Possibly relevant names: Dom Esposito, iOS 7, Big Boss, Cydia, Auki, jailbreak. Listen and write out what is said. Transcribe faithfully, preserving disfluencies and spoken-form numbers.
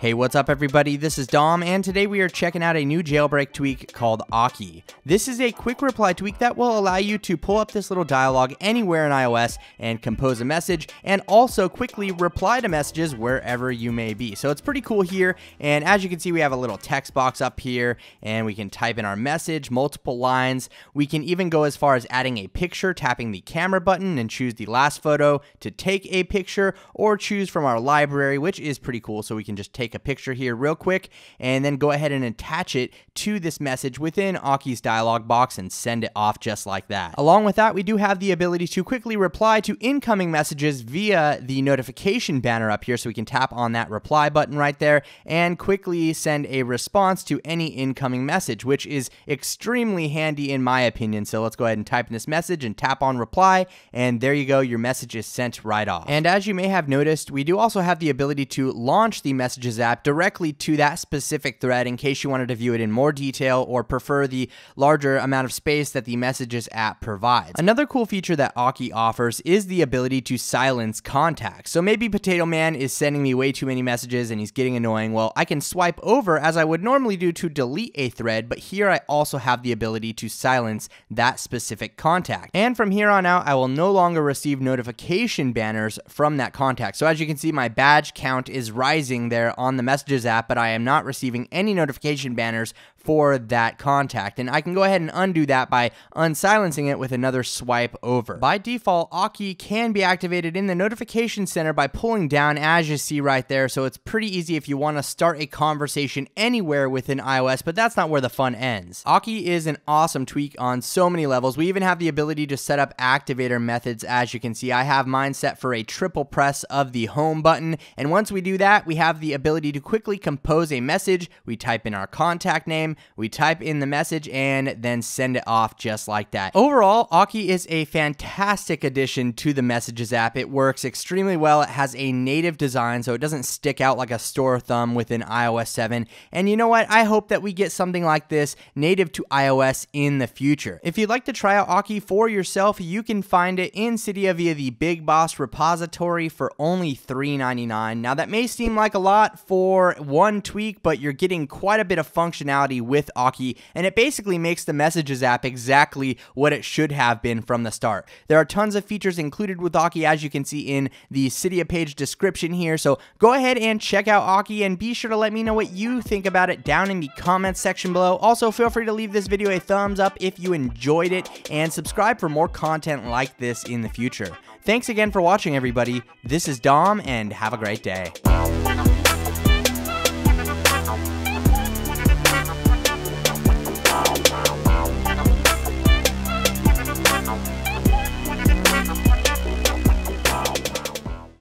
Hey, what's up everybody? This is Dom, and today we are checking out a new jailbreak tweak called Auki. This is a quick reply tweak that will allow you to pull up this little dialogue anywhere in iOS and compose a message, and also quickly reply to messages wherever you may be. So it's pretty cool here, and as you can see, we have a little text box up here, and we can type in our message, multiple lines. We can even go as far as adding a picture, tapping the camera button, and choose the last photo to take a picture, or choose from our library, which is pretty cool, so we can just take a picture here real quick and then go ahead and attach it to this message within Auki's dialog box and send it off just like that. Along with that, we do have the ability to quickly reply to incoming messages via the notification banner up here, so we can tap on that reply button right there and quickly send a response to any incoming message, which is extremely handy in my opinion. So let's go ahead and type in this message and tap on reply, and there you go, your message is sent right off. And as you may have noticed, we do also have the ability to launch the messages app directly to that specific thread in case you wanted to view it in more detail or prefer the larger amount of space that the messages app provides. Another cool feature that Auki offers is the ability to silence contacts. So maybe Potato Man is sending me way too many messages and he's getting annoying. Well, I can swipe over as I would normally do to delete a thread, but here I also have the ability to silence that specific contact. And from here on out, I will no longer receive notification banners from that contact. So as you can see, my badge count is rising there on On the messages app, but I am not receiving any notification banners for that contact, and I can go ahead and undo that by unsilencing it with another swipe over. By default, Auki can be activated in the notification center by pulling down, as you see right there, so it's pretty easy if you want to start a conversation anywhere within iOS, but that's not where the fun ends. Auki is an awesome tweak on so many levels. We even have the ability to set up activator methods. As you can see, I have mine set for a triple press of the home button, and once we do that, we have the ability to quickly compose a message. We type in our contact name, we type in the message, and then send it off just like that. Overall, Auki is a fantastic addition to the messages app. It works extremely well. It has a native design, so it doesn't stick out like a sore thumb within iOS seven. And you know what? I hope that we get something like this native to iOS in the future. If you'd like to try out Auki for yourself, you can find it in Cydia via the Big Boss repository for only three ninety-nine. Now that may seem like a lot for one tweak, but you're getting quite a bit of functionality with Auki, and it basically makes the messages app exactly what it should have been from the start. There are tons of features included with Auki, as you can see in the Cydia page description here, so go ahead and check out Auki, and be sure to let me know what you think about it down in the comments section below. Also, feel free to leave this video a thumbs up if you enjoyed it, and subscribe for more content like this in the future. Thanks again for watching everybody. This is Dom, and have a great day.